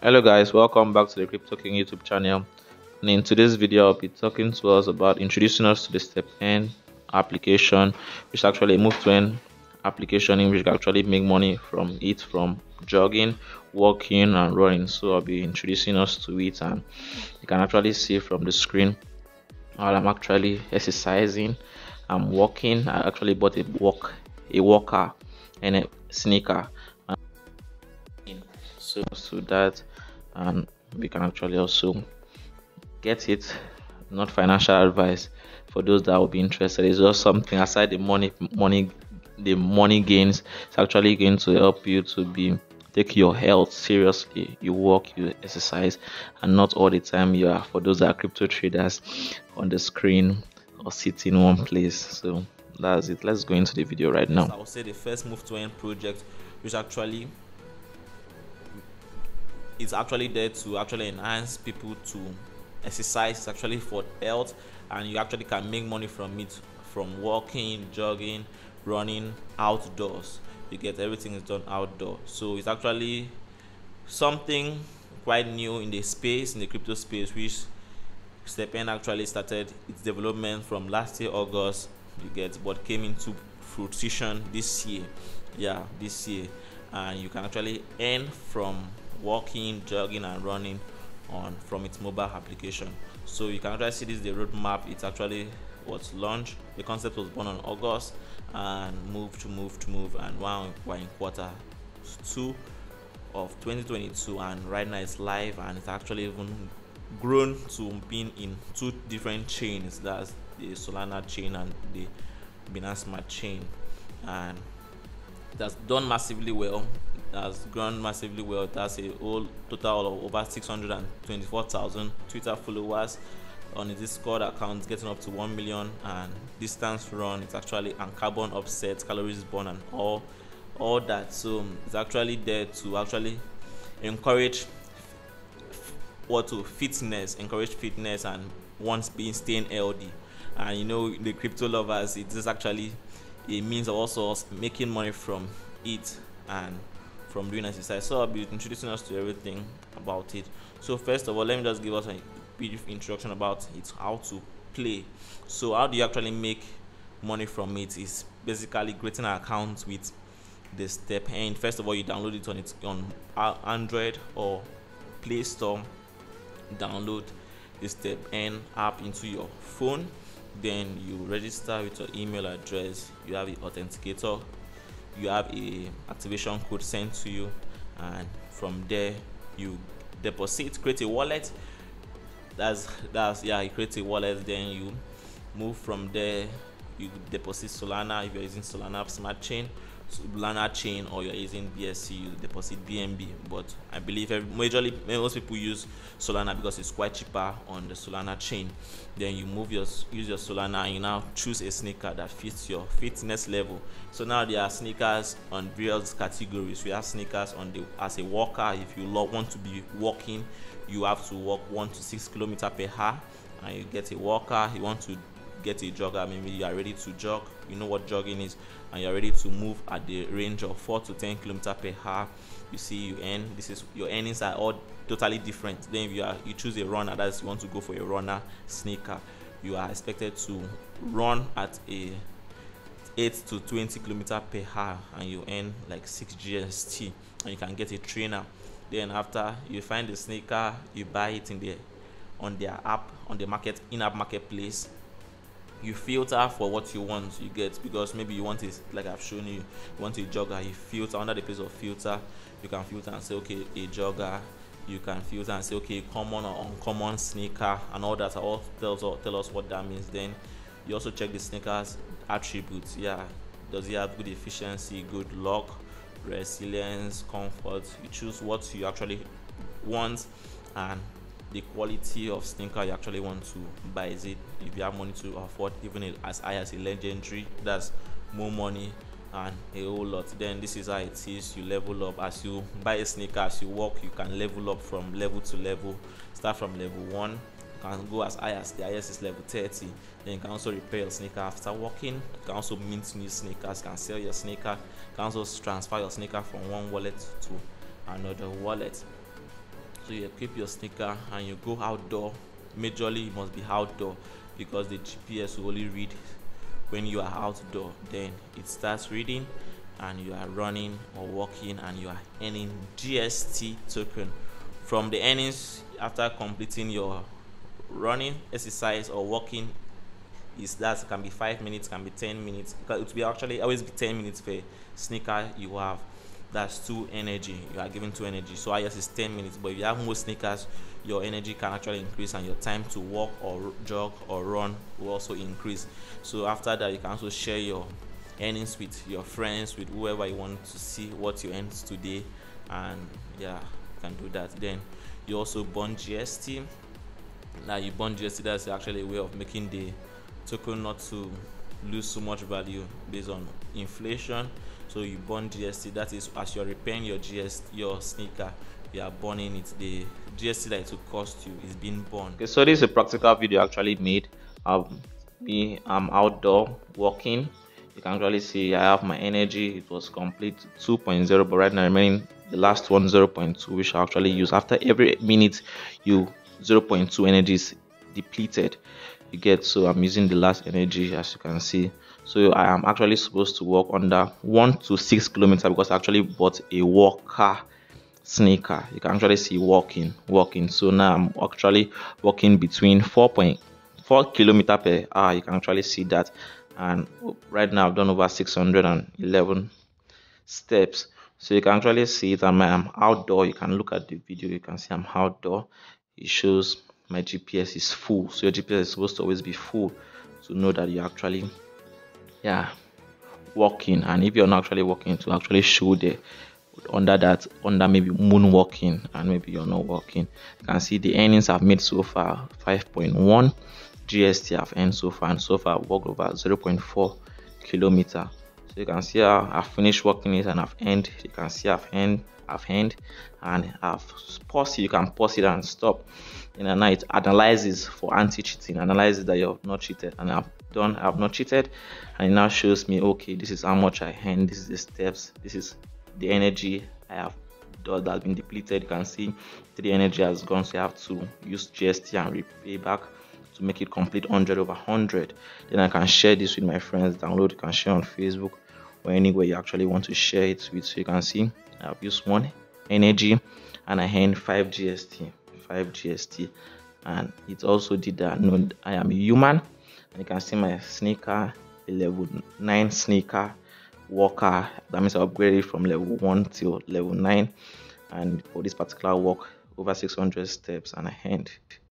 Hello guys, welcome back to the Crypto King YouTube channel, and in today's video I'll be talking to us about introducing us to the step n application, which is actually a move to n application in which you can actually make money from it, from jogging, walking and running. So I'll be introducing us to it, and you can actually see from the screen while I'm actually exercising, I'm walking. I actually bought a walker and a sneaker. So to that, and we can actually also get it. Not financial advice for those that will be interested. It's just something aside the money gains. It's actually going to help you to take your health seriously. You walk, you exercise, and not all the time you are, for those that are crypto traders, on the screen or sitting in one place. So that's it. Let's go into the video right now. I would say the first move to end project, which actually is actually there to actually enhance people to exercise. It's actually for health, and you actually can make money from it, from walking, jogging, running outdoors. You get everything is done outdoor. So it's actually something quite new in the space, in the crypto space, which step n actually started its development from last year August, you get, but came into fruition this year. Yeah, this year. And you can actually earn from walking, jogging and running on from its mobile application. So you can actually see this, the roadmap. It's actually was launched. The concept was born on August and moved, and we're in Q2 of 2022, and right now it's live, and it's actually even grown to being in two different chains. That's the Solana chain and the Binance Smart Chain, and that's done massively well. That's grown massively well. That's a whole total of over 624,000 Twitter followers, on the Discord account getting up to 1 million, and distance run, it's actually, and carbon offset, calories burn and all that. So it's actually there to actually encourage fitness and staying healthy. And you know, the crypto lovers, it is actually a means of also us making money from it and from doing exercise. So I'll be introducing us to everything about it. So first of all, let me just give us a brief introduction about it, how to play. So how do you actually make money from it is basically creating an account with the step n. First of all, you download it on Android or Play Store. Download the step n app into your phone, then you register with your email address, you have an authenticator, you have a activation code sent to you, and from there you deposit, create a wallet. You create a wallet, then you move from there, you deposit Solana if you're using Solana Smart Chain, Solana Chain, or you're using BSC, you deposit BNB. But I believe most people use Solana because it's quite cheaper on the Solana Chain. Then you use your Solana, and you now choose a sneaker that fits your fitness level. So now there are sneakers on various categories. We have sneakers on the as a walker. If you want to be walking, you have to walk 1 to 6 kilometers per hour, and you get a walker. You want to get a jogger, maybe you are ready to jog, you know what jogging is, and you're ready to move at the range of 4 to 10 kilometers per hour. You see, you earn, this is your earnings are all totally different. Then if you choose a runner, that's you want to go for a runner sneaker, you are expected to run at a 8 to 20 kilometers per hour, and you earn like 6 GST, and you can get a trainer. Then after you find the sneaker, you buy it on their in-app marketplace. You filter for what you want, you get, because maybe you want it, like I've shown you, you want a jogger, you filter under the place of filter. You can filter and say, okay, a jogger. You can filter and say, okay, common or uncommon sneaker, and all that all tell us what that means. Then you also check the sneaker's attributes. Yeah, does it have good efficiency, good luck, resilience, comfort? You choose what you actually want, and the quality of sneaker you actually want to buy. Is it, if you have money to afford even as high as a legendary, that's more money and a whole lot. Then this is how it is. You level up as you buy a sneaker. As you walk, you can level up from level to level. Start from level 1, you can go as high as the highest is level 30. Then you can also repair your sneaker after walking. You can also mint new sneakers, you can sell your sneaker, you can also transfer your sneaker from one wallet to another wallet. to equip your sneaker and you go outdoor, majorly you must be outdoor, because the GPS will only read when you are outdoor. Then it starts reading and you are running or walking and you are earning GST token. From the earnings after completing your running exercise or walking, is that can be 5 minutes, can be 10 minutes, because it will actually always be 10 minutes per sneaker you have. That's 2 energy, you are given 2 energy, so I guess it's 10 minutes. But if you have more sneakers, your energy can actually increase and your time to walk or jog or run will also increase. So after that, you can also share your earnings with your friends, with whoever you want to see what you earned today, and yeah, you can do that. Then you also burn GST. Now you burn GST, that's actually a way of making the token not to lose so much value based on inflation. So you burn GST, that is, as you're repaying your GST, your sneaker, you are burning it. The GST that it will cost you is being burned. Okay, so this is a practical video actually made. I'm outdoor walking. You can actually see I have my energy. It was complete 2.0, but right now remaining the last one 0.2, which I actually use. After every minute, you 0.2 energy is depleted. You get, so I'm using the last energy, as you can see. So I am actually supposed to walk under 1 to 6 kilometers, because I actually bought a walker sneaker. You can actually see walking. So now I'm actually walking between 4.4 kilometers per hour. You can actually see that. And right now I've done over 611 steps. So you can actually see that I'm outdoor. You can look at the video. You can see I'm outdoor. It shows my GPS is full. So your GPS is supposed to always be full to know that you're actually walking. And if you're not actually walking, to actually show there under that, under maybe moonwalking, and maybe you're not walking. You can see the earnings I've made so far, 5.1 GST I've earned so far, and so far I've walked over 0.4 kilometers. So you can see I've finished walking it and I've earned. You can see I've earned and I've paused it. You can pause it and stop. And now it analyzes for anti-cheating, analyzes that you have not cheated, and I've not cheated, and it now shows me, okay, this is how much I earned, this is the steps, this is the energy I have done that has been depleted. You can see the energy has gone, so I have to use GST and repay back to make it complete 100/100. Then I can share this with my friends, download, you can share on Facebook or anywhere you actually want to share it with. So you can see I've used 1 energy and I earned 5 GST, and it also did that. No, I am human, and you can see my sneaker, a level 9 sneaker walker. That means I upgraded from level 1 till level 9, and for this particular walk, over 600 steps, and I earned